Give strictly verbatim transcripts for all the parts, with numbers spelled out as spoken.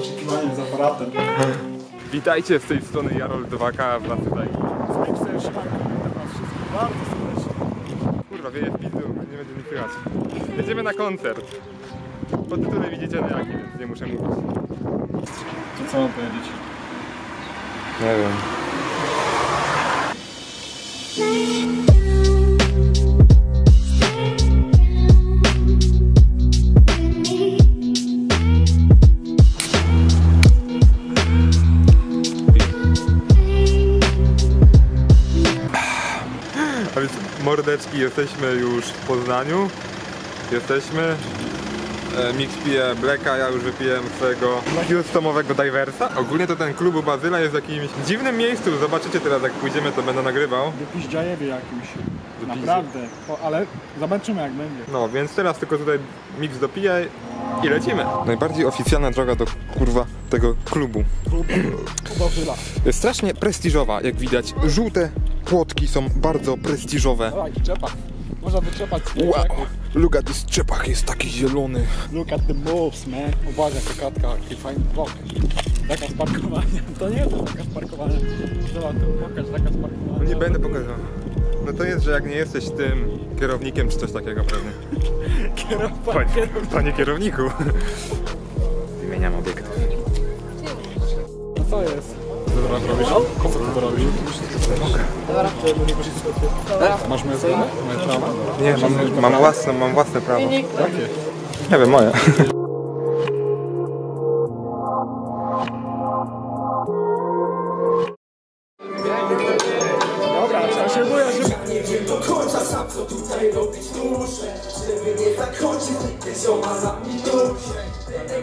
Oczekiwaniem z aparatem. Witajcie, z tej strony Jarol Dwaka, w Blacce. Z Mixem, Szymaj, witam wszystkich bardzo serdecznie. Kurwa, wieje w Pidu, nie będzie mi słychać. Jedziemy na koncert. Po tytule widzicie na jaki, więc nie muszę mówić. To co mam powiedzieć? Nie wiem. A więc mordeczki, jesteśmy już w Poznaniu. Jesteśmy. Mix pije Blacka, ja już wypiłem swojego customowego Diversa. Ogólnie to ten klub u Bazyla jest w jakimś dziwnym miejscu. Zobaczycie teraz, jak pójdziemy, to będę nagrywał. Wypiździajewie jakimś. Wypiździe. Naprawdę. O, ale zobaczymy, jak będzie. No, więc teraz tylko tutaj Mix dopijaj i lecimy. Najbardziej oficjalna droga do kurwa tego klubu. Klub Bazyla. Jest strasznie prestiżowa, jak widać. Żółte płotki są bardzo prestiżowe. Dobra, czepak. Można wyczepać z wow, look at this, czepak jest taki zielony. Look at the moves, man. Uważaj, jaka katka, jaki fajny blok. Zakaz parkowania. To nie jest zakaz parkowania. Zobacz, to pokaż zakaz parkowania. Nie będę pokazał. No to jest, że jak nie jesteś tym kierownikiem czy coś takiego pewnie. Kierownik. Panie, panie kierowniku. Wymieniam obiekt. No co jest? Dobra, robisz? Co ty robisz? Dobra. Masz moje prawo? Nie, mam, mam własne, mam własne prawo. Nie wiem, moje. Dobra, trzeba się bujać. Nie wiem do końca sam, co tutaj robić muszę. Żeby nie zakończyć, nigdy zioma za minusie. Będę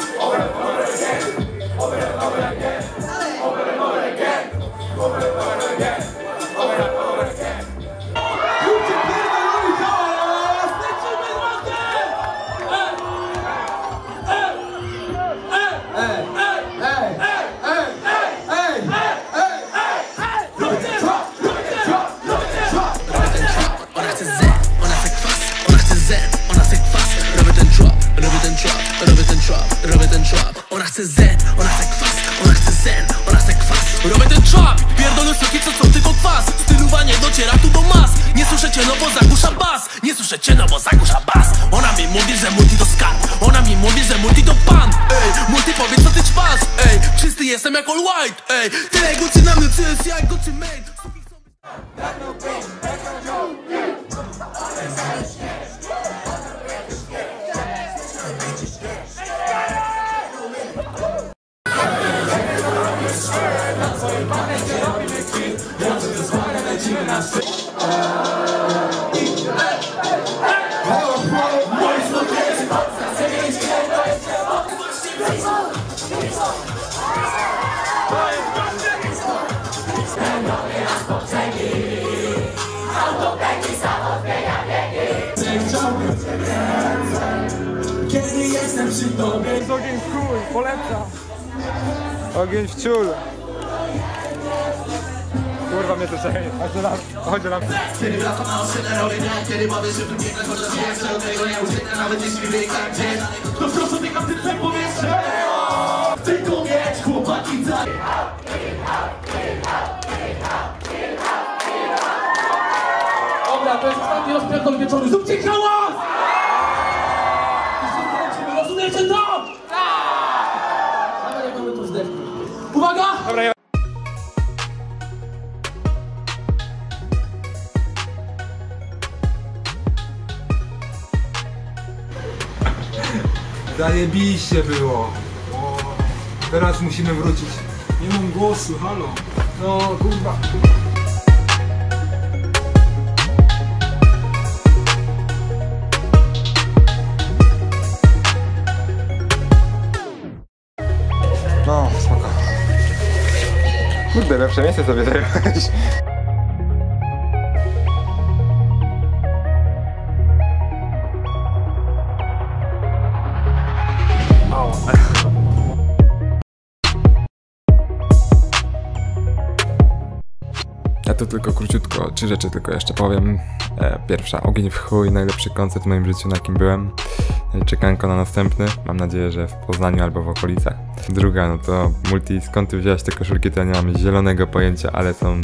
over and over again. Over and over again, over and over again. Over and over again, over and over again. Ludzie pierdolą to! Lecimy z wodę! Ej! Ej! Ej! Ej! Ona chce zen, ona chce kwas, ona chce zen, ona chce kwas. Robię ten trap, pierdolę soki, co są tylko kwas. Stylowa nie dociera tu do mas. Nie słyszycie, no bo zagłusza bas. Nie słyszycie, no bo zagłusza bas. Ona mi mówi, że multi to skarb. Ona mi mówi, że multi to pan. Ej, multi powiedz, co ty ćpas. Ej, czysty jestem jak all white. Ej, tyle guci na mnie, co jest jak guci mate. Kiedy jestem przy tobie, jest ogień w chuj, polecam. Ogień w ciul. Kurwa mnie to czekaj, chodź do nas, chodź do nas. Kiedy wracam na oszczędne rory, kiedy bawię się w drugiej tak, chociaż nie jeszcze od tego nie ucieknę, nawet jeśli wieka gdzieś. To proszę biegam tym tak powietrze. Tylko mieć chłopaki za... Dobra, to jest ostatni rozpierdol wieczoru, zróbcie hałas! Rozumiecie to? Tak! Uwaga! Dobra, zajebiście było. O, teraz musimy wrócić. Nie mam głosu, halo. No kurwa. No, spoko. Kurde, lepsze miejsce sobie zajmujesz. Oh. Ja tu tylko króciutko, trzy rzeczy tylko jeszcze powiem. Pierwsza, ogień w chuj, najlepszy koncert w moim życiu, na jakim byłem. Czekanko na następny, mam nadzieję, że w Poznaniu albo w okolicach. Druga, no to multi, skąd ty wziąłeś te koszulki, to ja nie mam zielonego pojęcia, ale są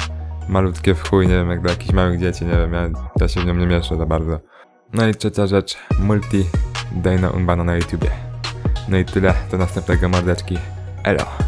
malutkie w chuj, nie wiem, jak do jakichś małych dzieci, nie wiem, ja, ja się w nią nie mieszczę za bardzo. No i trzecia rzecz, multi, Dino Unbano na YouTubie. No i tyle, do następnego mordeczki, elo!